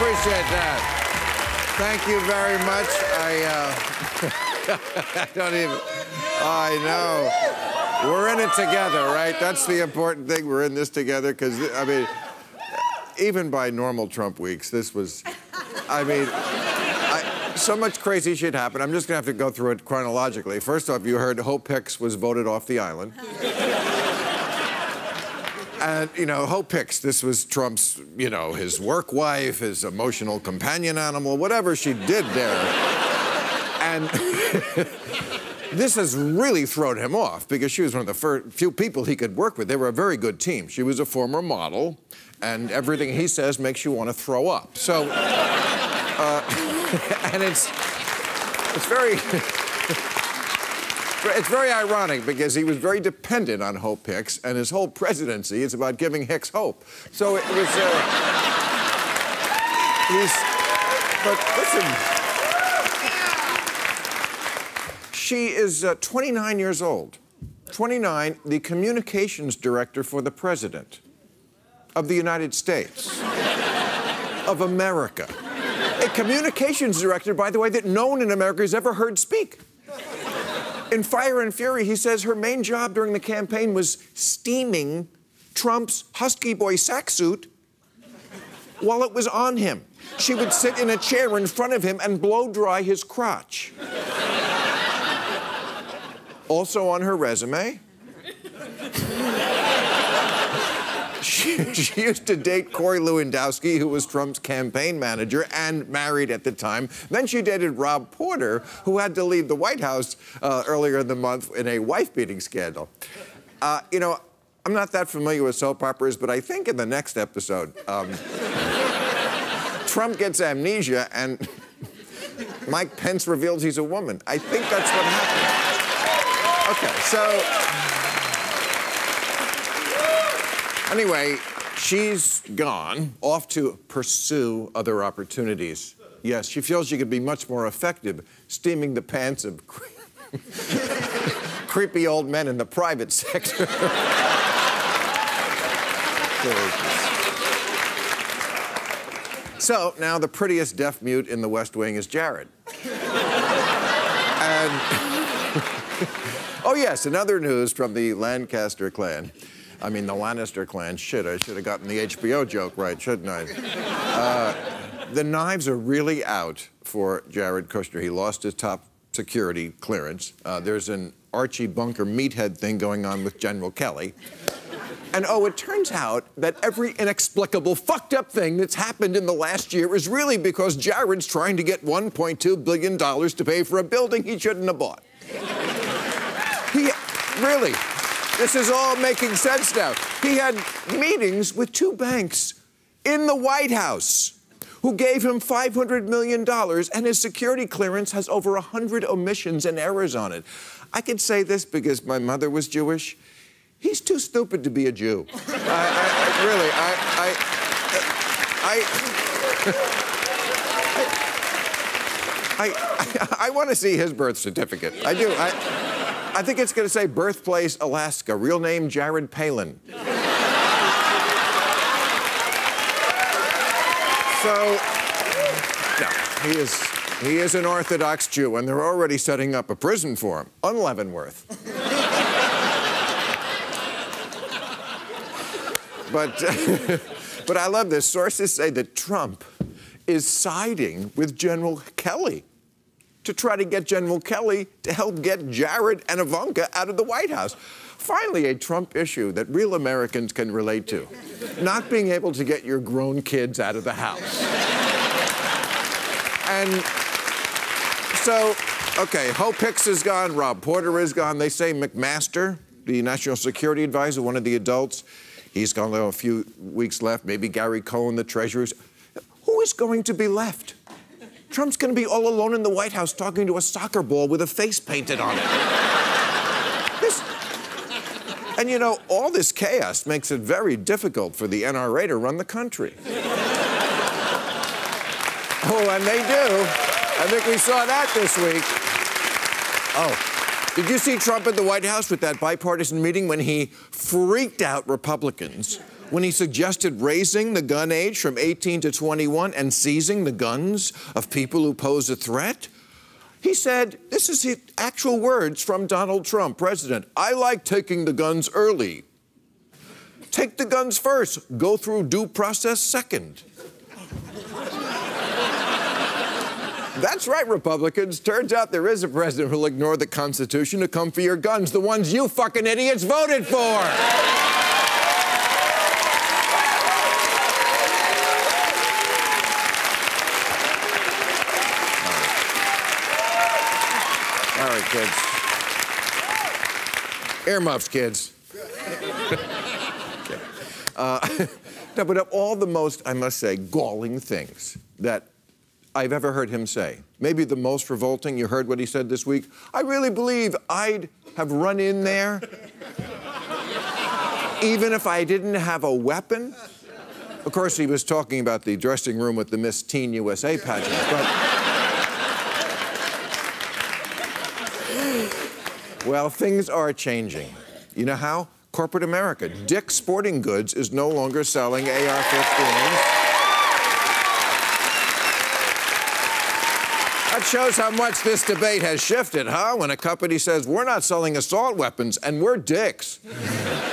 appreciate that. Thank you very much. I don't even... I know. We're in it together, right? That's the important thing. We're in this together because, I mean, even by normal Trump weeks, this was... I mean, so much crazy shit happened. I'm just going to have to go through it chronologically. First off, you heard Hope Hicks was voted off the island. And, you know, Hope Hicks, this was Trump's, you know, his work wife, his emotional companion animal, whatever she did there. And this has really thrown him off because she was one of the few people he could work with. They were a very good team. She was a former model, and everything he says makes you want to throw up. So, and it's very... It's very ironic because he was very dependent on Hope Hicks, and his whole presidency is about giving Hicks hope. So it was. But listen, she is 29 years old. 29, the communications director for the president of the United States of America. A communications director, by the way, that no one in America has ever heard speak. In Fire and Fury, he says her main job during the campaign was steaming Trump's Husky Boy sack suit while it was on him. She would sit in a chair in front of him and blow dry his crotch. Also on her resume, she used to date Corey Lewandowski, who was Trump's campaign manager and married at the time. Then she dated Rob Porter, who had to leave the White House earlier in the month in a wife-beating scandal. You know, I'm not that familiar with soap operas, but I think in the next episode, Trump gets amnesia and Mike Pence reveals he's a woman. I think that's what happened. Okay, so... Anyway, she's gone, off to pursue other opportunities. Yes, she feels she could be much more effective steaming the pants of creepy old men in the private sector. So, now the prettiest deaf mute in the West Wing is Jared. And, oh yes, in other news from the Lancaster clan. I mean, the Lannister clan. Shit, I should have gotten the HBO joke right, shouldn't I? The knives are really out for Jared Kushner. He lost his top security clearance. There's an Archie Bunker meathead thing going on with General Kelly. And, oh, it turns out that every inexplicable fucked up thing that's happened in the last year is really because Jared's trying to get $1.2 billion to pay for a building he shouldn't have bought. He... Really. This is all making sense now. He had meetings with two banks in the White House who gave him $500 million, and his security clearance has over 100 omissions and errors on it. I can say this because my mother was Jewish. He's too stupid to be a Jew. I want to see his birth certificate. I do. I think it's going to say birthplace, Alaska. Real name, Jared Palin. So, no, he is an Orthodox Jew, and they're already setting up a prison for him. Unleavenworth. But I love this. Sources say that Trump is siding with General Kelly to try to get General Kelly to help get Jared and Ivanka out of the White House. Finally, a Trump issue that real Americans can relate to. Not being able to get your grown kids out of the house. And so, okay, Hope Hicks is gone, Rob Porter is gone. They say McMaster, the National Security Advisor, one of the adults, he's gone, a few weeks left. Maybe Gary Cohn, the treasurer. Who is going to be left? Trump's going to be all alone in the White House talking to a soccer ball with a face painted on it. And, you know, all this chaos makes it very difficult for the NRA to run the country. Oh, and they do. I think we saw that this week. Oh. Did you see Trump at the White House with that bipartisan meeting when he freaked out Republicans when he suggested raising the gun age from 18 to 21 and seizing the guns of people who pose a threat? He said, this is his actual words from Donald Trump, president, "I like taking the guns early. Take the guns first, go through due process second." That's right, Republicans. Turns out there is a president who'll ignore the Constitution to come for your guns, the ones you fucking idiots voted for. All right, kids. Earmuffs, kids. Okay. No, but of all the most, I must say, galling things that I've ever heard him say, maybe the most revolting, you heard what he said this week, "I really believe I'd have run in there even if I didn't have a weapon." Of course, he was talking about the dressing room with the Miss Teen USA pageant, but... Well, things are changing. You know how? Corporate America. Dick Sporting Goods is no longer selling AR-15s. That shows how much this debate has shifted, huh? When a company says, we're not selling assault weapons, and we're dicks.